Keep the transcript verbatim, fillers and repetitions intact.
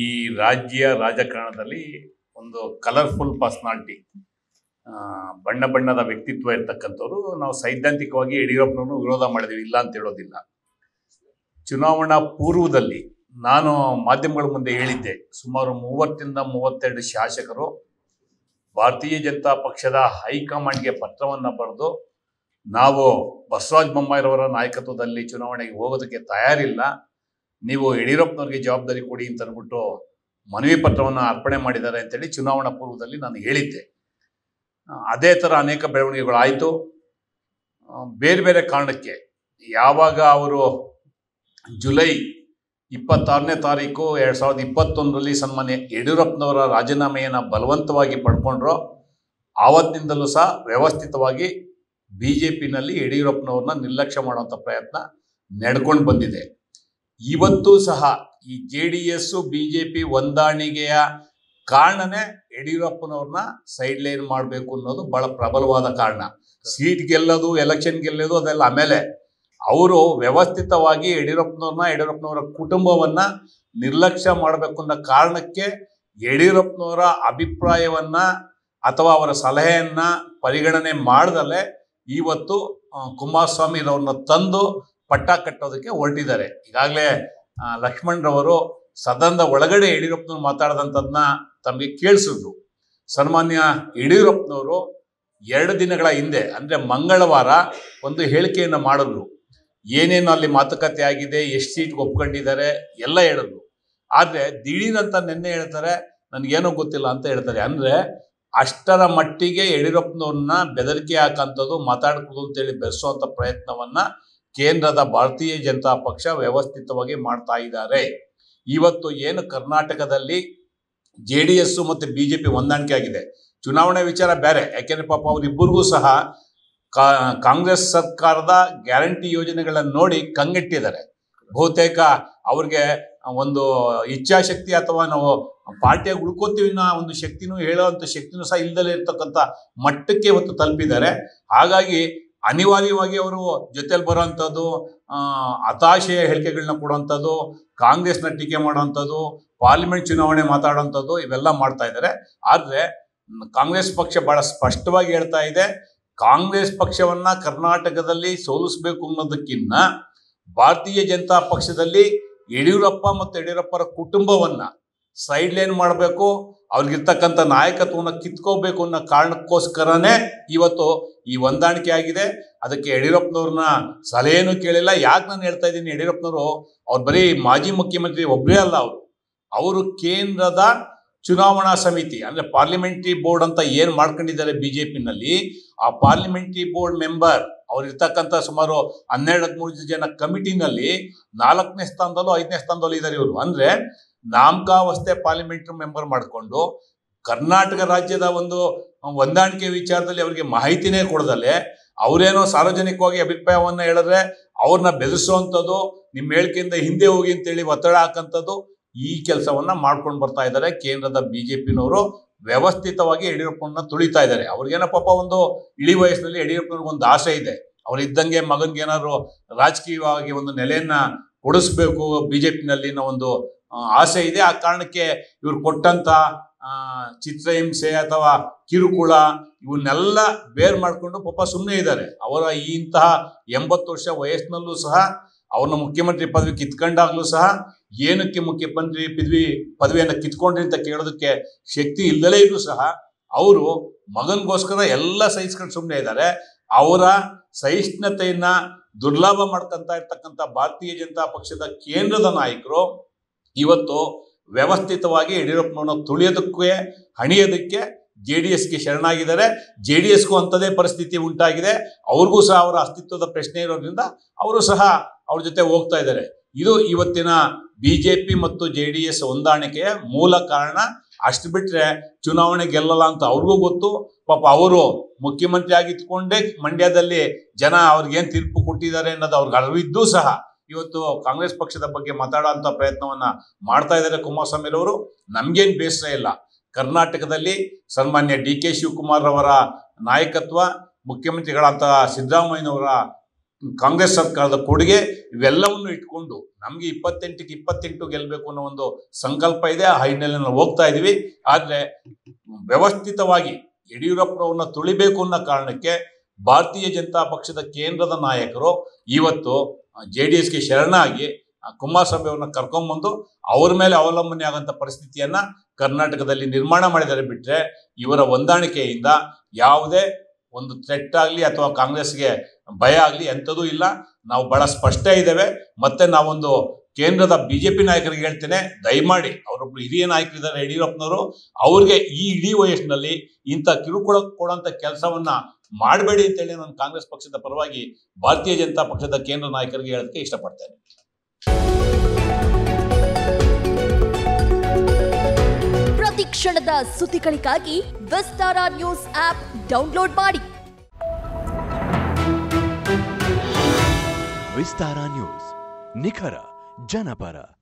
ಈ ರಾಜ್ಯ ರಾಜಕಾರಣದಲ್ಲಿ ಒಂದು ಕಲರ್ಫುಲ್ ಪರ್ಸನಾಲಿಟಿ, ಬಣ್ಣ ಬಣ್ಣದ ವ್ಯಕ್ತಿತ್ವ ಇರ್ತಕ್ಕಂಥವ್ರು. ನಾವು ಸೈದ್ಧಾಂತಿಕವಾಗಿ ಯಡಿಯೂರಪ್ಪನವ್ರನ್ನು ವಿರೋಧ ಮಾಡಿದೀವಿ, ಇಲ್ಲ ಅಂತ ಹೇಳೋದಿಲ್ಲ. ಚುನಾವಣಾ ಪೂರ್ವದಲ್ಲಿ ನಾನು ಮಾಧ್ಯಮಗಳ ಮುಂದೆ ಹೇಳಿದ್ದೆ, ಸುಮಾರು ಮೂವತ್ತರಿಂದ ಮೂವತ್ತೆರಡು ಶಾಸಕರು ಭಾರತೀಯ ಜನತಾ ಪಕ್ಷದ ಹೈಕಮಾಂಡ್ಗೆ ಪತ್ರವನ್ನು ಬರೆದು ನಾವು ಬಸವರಾಜ ಬೊಮ್ಮಾಯಿರವರ ನಾಯಕತ್ವದಲ್ಲಿ ಚುನಾವಣೆಗೆ ಹೋಗೋದಕ್ಕೆ ತಯಾರಿಲ್ಲ, ನೀವು ಯಡಿಯೂರಪ್ಪನವ್ರಿಗೆ ಜವಾಬ್ದಾರಿ ಕೊಡಿ ಅಂತ ಅಂದ್ಬಿಟ್ಟು ಮನವಿ ಪತ್ರವನ್ನು ಅರ್ಪಣೆ ಮಾಡಿದ್ದಾರೆ ಅಂತೇಳಿ ಚುನಾವಣಾ ಪೂರ್ವದಲ್ಲಿ ನಾನು ಹೇಳಿದ್ದೆ. ಅದೇ ಥರ ಅನೇಕ ಬೆಳವಣಿಗೆಗಳಾಯಿತು. ಬೇರೆ ಬೇರೆ ಕಾರಣಕ್ಕೆ ಯಾವಾಗ ಅವರು ಜುಲೈ ಇಪ್ಪತ್ತಾರನೇ ತಾರೀಕು ಎರಡು ಸಾವಿರದ ಇಪ್ಪತ್ತೊಂದರಲ್ಲಿ ಸನ್ಮಾನ್ಯ ಯಡಿಯೂರಪ್ಪನವರ ರಾಜೀನಾಮೆಯನ್ನು ಬಲವಂತವಾಗಿ ಪಡ್ಕೊಂಡ್ರು, ಆವತ್ತಿನಿಂದಲೂ ಸಹ ವ್ಯವಸ್ಥಿತವಾಗಿ ಬಿ ಜೆ ಪಿನಲ್ಲಿ ಯಡಿಯೂರಪ್ಪನವ್ರನ್ನ ನಿರ್ಲಕ್ಷ್ಯ ಮಾಡುವಂಥ ಪ್ರಯತ್ನ ನಡ್ಕೊಂಡು ಬಂದಿದೆ. ಇವತ್ತು ಸಹ ಈ J D S B J P ಹೊಂದಾಣಿಕೆಯ ಕಾರಣನೇ ಯಡಿಯೂರಪ್ಪನವ್ರನ್ನ ಸೈಡ್ ಲೈನ್ ಮಾಡಬೇಕು ಅನ್ನೋದು ಬಹಳ ಪ್ರಬಲವಾದ ಕಾರಣ. ಸೀಟ್ ಗೆಲ್ಲೋದು, ಎಲೆಕ್ಷನ್ ಗೆಲ್ಲೋದು ಅದೆಲ್ಲ ಆಮೇಲೆ. ಅವರು ವ್ಯವಸ್ಥಿತವಾಗಿ ಯಡಿಯೂರಪ್ಪನವ್ರನ್ನ, ಯಡಿಯೂರಪ್ಪನವರ ಕುಟುಂಬವನ್ನ ನಿರ್ಲಕ್ಷ್ಯ ಮಾಡಬೇಕು ಅನ್ನೋ ಕಾರಣಕ್ಕೆ ಯಡಿಯೂರಪ್ಪನವರ ಅಭಿಪ್ರಾಯವನ್ನ ಅಥವಾ ಅವರ ಸಲಹೆಯನ್ನ ಪರಿಗಣನೆ ಮಾಡದಲ್ಲೇ ಇವತ್ತು ಕುಮಾರಸ್ವಾಮಿ ರವ್ರನ್ನ ತಂದು ಪಟ್ಟ ಕಟ್ಟೋದಕ್ಕೆ ಹೊರಟಿದ್ದಾರೆ. ಈಗಾಗಲೇ ಲಕ್ಷ್ಮಣ್ರವರು ಸದನದ ಒಳಗಡೆ ಯಡಿಯೂರಪ್ಪನವ್ರು ಮಾತಾಡಿದಂಥದನ್ನ ತಮಗೆ ಕೇಳಿಸಿದ್ರು. ಸನ್ಮಾನ್ಯ ಯಡಿಯೂರಪ್ಪನವರು ಎರಡು ದಿನಗಳ ಹಿಂದೆ ಅಂದರೆ ಮಂಗಳವಾರ ಒಂದು ಹೇಳಿಕೆಯನ್ನು ಮಾಡಿದ್ರು, ಏನೇನು ಅಲ್ಲಿ ಮಾತುಕತೆ ಆಗಿದೆ, ಎಷ್ಟು ಸೀಟ್ಗೆ ಒಪ್ಕೊಂಡಿದ್ದಾರೆ ಎಲ್ಲ ಹೇಳಿದ್ರು. ಆದರೆ ದಿಢೀರಂತ ನಿನ್ನೆ ಹೇಳ್ತಾರೆ ನನಗೇನೋ ಗೊತ್ತಿಲ್ಲ ಅಂತ ಹೇಳ್ತಾರೆ. ಅಂದರೆ ಅಷ್ಟರ ಮಟ್ಟಿಗೆ ಯಡಿಯೂರಪ್ಪನವ್ರನ್ನ ಬೆದರಿಕೆ ಹಾಕಂಥದ್ದು, ಮಾತಾಡ್ಕೋದು ಅಂತೇಳಿ ಬೆರೆಸುವಂಥ ಪ್ರಯತ್ನವನ್ನು ಕೇಂದ್ರದ ಭಾರತೀಯ ಜನತಾ ಪಕ್ಷ ವ್ಯವಸ್ಥಿತವಾಗಿ ಮಾಡ್ತಾ ಇದ್ದಾರೆ. ಇವತ್ತು ಏನು ಕರ್ನಾಟಕದಲ್ಲಿ ಜೆ ಡಿ ಎಸ್ಸು ಮತ್ತು ಬಿ ಜೆ ಪಿ ಹೊಂದಾಣಿಕೆ ಆಗಿದೆ, ಚುನಾವಣೆ ವಿಚಾರ ಬೇರೆ. ಯಾಕೆಂದರೆ ಪಾಪ ಅವರಿಬ್ಬರಿಗೂ ಸಹ ಕಾಂಗ್ರೆಸ್ ಸರ್ಕಾರದ ಗ್ಯಾರಂಟಿ ಯೋಜನೆಗಳನ್ನು ನೋಡಿ ಕಂಗೆಟ್ಟಿದ್ದಾರೆ. ಬಹುತೇಕ ಅವ್ರಿಗೆ ಒಂದು ಇಚ್ಛಾಶಕ್ತಿ ಅಥವಾ ನಾವು ಪಾರ್ಟಿಯಾಗಿ ಉಳ್ಕೋತೀವಿ ಅನ್ನೋ ಒಂದು ಶಕ್ತಿನೂ ಹೇಳುವಂಥ ಶಕ್ತಿನೂ ಸಹ ಇಲ್ಲದಲ್ಲೇ ಇರ್ತಕ್ಕಂಥ ಮಟ್ಟಕ್ಕೆ ಇವತ್ತು ತಲುಪಿದ್ದಾರೆ. ಹಾಗಾಗಿ ಅನಿವಾರ್ಯವಾಗಿ ಅವರು ಜೊತೆಲಿ ಬರೋವಂಥದ್ದು, ಹತಾಶೆಯ ಹೇಳಿಕೆಗಳನ್ನ ಕೊಡುವಂಥದ್ದು, ಕಾಂಗ್ರೆಸ್ನ ಟೀಕೆ ಮಾಡೋವಂಥದ್ದು, ಪಾರ್ಲಿಮೆಂಟ್ ಚುನಾವಣೆ ಮಾತಾಡೋವಂಥದ್ದು ಇವೆಲ್ಲ ಮಾಡ್ತಾ ಇದ್ದಾರೆ. ಆದರೆ ಕಾಂಗ್ರೆಸ್ ಪಕ್ಷ ಬಹಳ ಸ್ಪಷ್ಟವಾಗಿ ಹೇಳ್ತಾ ಇದೆ, ಕಾಂಗ್ರೆಸ್ ಪಕ್ಷವನ್ನ ಕರ್ನಾಟಕದಲ್ಲಿ ಸೋಲಿಸಬೇಕು ಅನ್ನೋದಕ್ಕಿಂತ ಭಾರತೀಯ ಜನತಾ ಪಕ್ಷದಲ್ಲಿ ಯಡಿಯೂರಪ್ಪ ಮತ್ತು ಯಡಿಯೂರಪ್ಪರ ಕುಟುಂಬವನ್ನ ಸೈಡ್ ಲೈನ್ ಮಾಡಬೇಕು, ಅವ್ರಿಗಿರ್ತಕ್ಕಂಥ ನಾಯಕತ್ವವನ್ನು ಕಿತ್ಕೋಬೇಕು ಅನ್ನೋ ಕಾರಣಕ್ಕೋಸ್ಕರನೇ ಇವತ್ತು ಈ ಹೊಂದಾಣಿಕೆ ಆಗಿದೆ. ಅದಕ್ಕೆ ಯಡಿಯೂರಪ್ಪನವ್ರನ್ನ ಸಲಹೆನೂ ಕೇಳಿಲ್ಲ. ಯಾಕೆ ನಾನು ಹೇಳ್ತಾ ಇದ್ದೀನಿ, ಯಡಿಯೂರಪ್ಪನವರು ಅವ್ರು ಬರೀ ಮಾಜಿ ಮುಖ್ಯಮಂತ್ರಿ ಒಬ್ಬರೇ ಅಲ್ಲ, ಅವರು ಅವರು ಕೇಂದ್ರದ ಚುನಾವಣಾ ಸಮಿತಿ ಅಂದರೆ ಪಾರ್ಲಿಮೆಂಟ್ರಿ ಬೋರ್ಡ್ ಅಂತ ಏನು ಮಾಡ್ಕೊಂಡಿದ್ದಾರೆ ಬಿ ಜೆ ಪಿನಲ್ಲಿ, ಆ ಪಾರ್ಲಿಮೆಂಟ್ರಿ ಬೋರ್ಡ್ ಮೆಂಬರ್ ಅವರಿರ್ತಕ್ಕಂಥ ಸುಮಾರು ಹನ್ನೆರಡು ಹದಿಮೂರು ಜನ ಕಮಿಟಿನಲ್ಲಿ ನಾಲ್ಕನೇ ಸ್ಥಾನದಲ್ಲೂ ಐದನೇ ಸ್ಥಾನದಲ್ಲೂ ಇದ್ದಾರೆ ಇವರು. ಅಂದರೆ ನಾಮಕಾವಸ್ಥೆ ಪಾರ್ಲಿಮೆಂಟ್ರಿ ಮೆಂಬರ್ ಮಾಡಿಕೊಂಡು ಕರ್ನಾಟಕ ರಾಜ್ಯದ ಒಂದು ಹೊಂದಾಣಿಕೆ ವಿಚಾರದಲ್ಲಿ ಅವರಿಗೆ ಮಾಹಿತಿನೇ ಕೊಡದಲ್ಲೇ ಅವರೇನೋ ಸಾರ್ವಜನಿಕವಾಗಿ ಅಭಿಪ್ರಾಯವನ್ನು ಹೇಳಿದ್ರೆ ಅವ್ರನ್ನ ಬೆದರಿಸುವಂಥದ್ದು, ನಿಮ್ಮ ಹೇಳಿಕೆಯಿಂದ ಹಿಂದೆ ಹೋಗಿ ಅಂತೇಳಿ ಒತ್ತಡ ಹಾಕಂಥದ್ದು, ಈ ಕೆಲಸವನ್ನ ಮಾಡ್ಕೊಂಡು ಬರ್ತಾ ಇದ್ದಾರೆ. ಕೇಂದ್ರದ ಬಿಜೆಪಿನವರು ವ್ಯವಸ್ಥಿತವಾಗಿ ಯಡಿಯೂರಪ್ಪನ ತುಳಿತಾ ಇದ್ದಾರೆ. ಅವ್ರಿಗೇನೋ ಪಾಪ ಒಂದು ಇಳಿ ವಯಸ್ಸಿನಲ್ಲಿ ಯಡಿಯೂರಪ್ಪನವ್ರಿಗೆ ಒಂದು ಆಸೆ ಇದೆ, ಅವರಿದ್ದಂಗೆ ಮಗನ್ಗೆ ಏನಾದ್ರು ರಾಜಕೀಯವಾಗಿ ಒಂದು ನೆಲೆಯನ್ನ ಕೊಡಿಸ್ಬೇಕು ಬಿಜೆಪಿನಲ್ಲಿ ಅನ್ನೋ ಒಂದು ಆಸೆ ಇದೆ. ಆ ಕಾರಣಕ್ಕೆ ಇವ್ರು ಕೊಟ್ಟಂತ ಆ ಚಿತ್ರಹಿಂಸೆ ಅಥವಾ ಕಿರುಕುಳ ಇವನ್ನೆಲ್ಲ ಬೇರ್ ಮಾಡಿಕೊಂಡು ಪಾಪ ಸುಮ್ಮನೆ ಇದ್ದಾರೆ. ಅವರ ಈ ಇಂತಹ ಎಂಬತ್ತು ವರ್ಷ ವಯಸ್ಸಿನಲ್ಲೂ ಸಹ ಅವ್ರನ್ನ ಮುಖ್ಯಮಂತ್ರಿ ಪದವಿ ಕಿತ್ಕೊಂಡಾಗ್ಲೂ ಸಹ ಏನಕ್ಕೆ ಮುಖ್ಯಮಂತ್ರಿ ಪದವಿ ಪದವಿಯನ್ನು ಕಿತ್ಕೊಂಡ್ರಿ ಅಂತ ಕೇಳೋದಕ್ಕೆ ಶಕ್ತಿ ಇಲ್ಲದಲೇ ಇದ್ರು ಸಹ ಅವರು ಮಗನಿಗೋಸ್ಕರ ಎಲ್ಲ ಸಹಿಸ್ಕೊಂಡು ಸುಮ್ಮನೆ ಇದ್ದಾರೆ. ಅವರ ಸಹಿಷ್ಣುತೆಯನ್ನ ದುರ್ಲಾಭ ಮಾಡ್ಕೊಂತ ಇರ್ತಕ್ಕಂಥ ಭಾರತೀಯ ಜನತಾ ಪಕ್ಷದ ಕೇಂದ್ರದ ನಾಯಕರು ಇವತ್ತು ವ್ಯವಸ್ಥಿತವಾಗಿ ಯಡಿಯೂರಪ್ಪನವ್ರನ್ನ ತುಳಿಯೋದಕ್ಕೆ, ಹಣಿಯೋದಕ್ಕೆ ಜೆ ಡಿ ಎಸ್ಗೆ ಶರಣಾಗಿದ್ದಾರೆ. ಜೆ ಡಿ ಎಸ್ಗೂ ಅಂಥದೇ ಪರಿಸ್ಥಿತಿ ಉಂಟಾಗಿದೆ. ಅವ್ರಿಗೂ ಸಹ ಅವರ ಅಸ್ತಿತ್ವದ ಪ್ರಶ್ನೆ ಇರೋದ್ರಿಂದ ಅವರು ಸಹ ಅವ್ರ ಜೊತೆ ಹೋಗ್ತಾ ಇದ್ದಾರೆ. ಇದು ಇವತ್ತಿನ ಬಿ ಜೆ ಪಿ ಮತ್ತು ಜೆ ಡಿ ಎಸ್ ಹೊಂದಾಣಿಕೆಯ ಮೂಲ ಕಾರಣ. ಅಷ್ಟು ಬಿಟ್ರೆ ಚುನಾವಣೆ ಗೆಲ್ಲಲ್ಲ ಅಂತ ಅವ್ರಿಗೂ ಗೊತ್ತು. ಪಾಪ ಅವರು ಮುಖ್ಯಮಂತ್ರಿ ಆಗಿತ್ಕೊಂಡೇ ಮಂಡ್ಯದಲ್ಲಿ ಜನ ಅವ್ರಿಗೇನು ತೀರ್ಪು ಕೊಟ್ಟಿದ್ದಾರೆ ಅನ್ನೋದು ಅವ್ರಿಗೆ ಅರಿವಿದ್ದೂ ಸಹ ಇವತ್ತು ಕಾಂಗ್ರೆಸ್ ಪಕ್ಷದ ಬಗ್ಗೆ ಮಾತಾಡೋಂಥ ಪ್ರಯತ್ನವನ್ನ ಮಾಡ್ತಾ ಇದ್ದಾರೆ ಕುಮಾರಸ್ವಾಮಿರವರು. ನಮ್ಗೇನು ಬೇಸರ ಇಲ್ಲ. ಕರ್ನಾಟಕದಲ್ಲಿ ಸನ್ಮಾನ್ಯ ಡಿ ಕೆ ಶಿವಕುಮಾರ್ ಅವರ ನಾಯಕತ್ವ, ಮುಖ್ಯಮಂತ್ರಿಗಳಾದಂತಹ ಸಿದ್ದರಾಮಯ್ಯನವರ ಕಾಂಗ್ರೆಸ್ ಸರ್ಕಾರದ ಕೊಡುಗೆ ಇವೆಲ್ಲವನ್ನೂ ಇಟ್ಕೊಂಡು ನಮಗೆ ಇಪ್ಪತ್ತೆಂಟಕ್ಕೆ ಇಪ್ಪತ್ತೆಂಟು ಗೆಲ್ಲಬೇಕು ಅನ್ನೋ ಒಂದು ಸಂಕಲ್ಪ ಇದೆ. ಆ ಹಿನ್ನೆಲೆಯಲ್ಲಿ ನಾವು ಹೋಗ್ತಾ ಇದ್ದೀವಿ. ಆದರೆ ವ್ಯವಸ್ಥಿತವಾಗಿ ಯಡಿಯೂರಪ್ಪನವ್ರನ್ನ ತುಳಿಬೇಕು ಅನ್ನೋ ಕಾರಣಕ್ಕೆ ಭಾರತೀಯ ಜನತಾ ಪಕ್ಷದ ಕೇಂದ್ರದ ನಾಯಕರು ಇವತ್ತು ಜೆ ಡಿ ಎಸ್ಗೆ ಶರಣಾಗಿ ಕುಮಾರಸ್ವಾಮಿ ಅವ್ರನ್ನ ಕರ್ಕೊಂಡ್ಬಂದು ಅವ್ರ ಮೇಲೆ ಅವಲಂಬನೆ ಆಗೋಂಥ ಪರಿಸ್ಥಿತಿಯನ್ನ ಕರ್ನಾಟಕದಲ್ಲಿ ನಿರ್ಮಾಣ ಮಾಡಿದರೆ ಬಿಟ್ಟರೆ ಇವರ ಹೊಂದಾಣಿಕೆಯಿಂದ ಯಾವುದೇ ಒಂದು ಥ್ರೆಟ್ ಆಗಲಿ ಅಥವಾ ಕಾಂಗ್ರೆಸ್ಗೆ ಭಯ ಆಗಲಿ ಎಂಥದೂ ಇಲ್ಲ. ನಾವು ಬಹಳ ಸ್ಪಷ್ಟ ಇದ್ದೇವೆ. ಮತ್ತೆ ನಾವೊಂದು ಕೇಂದ್ರದ ಬಿಜೆಪಿ ನಾಯಕರಿಗೆ ಹೇಳ್ತೇನೆ, ದಯಮಾಡಿ ಅವರೊಬ್ರು ಹಿರಿಯ ನಾಯಕರಿದ್ದಾರೆ ಯಡಿಯೂರಪ್ಪನವರು, ಅವ್ರಿಗೆ ಈ ಇಡೀ ವಯಸ್ಸಿನಲ್ಲಿ ಇಂಥ ಕಿರುಕುಳ ಕೊಡೋಂಥ ಕೆಲಸವನ್ನ ಮಾಡಬೇಡಿ ಅಂತೇಳಿ ನಾನು ಕಾಂಗ್ರೆಸ್ ಪಕ್ಷದ ಪರವಾಗಿ ಭಾರತೀಯ ಜನತಾ ಪಕ್ಷದ ಕೇಂದ್ರ ನಾಯಕರಿಗೆ ಹೇಳೋದಕ್ಕೆ ಇಷ್ಟಪಡ್ತೇನೆ. ಪ್ರತಿ ಕ್ಷಣದ ಸುದ್ದಿಗಳಿಗಾಗಿ ವಿಸ್ತಾರ ನ್ಯೂಸ್ ಆಪ್ ಡೌನ್ಲೋಡ್ ಮಾಡಿ. ವಿಸ್ತಾರ ನ್ಯೂಸ್, ನಿಖರ ಜನಪರ.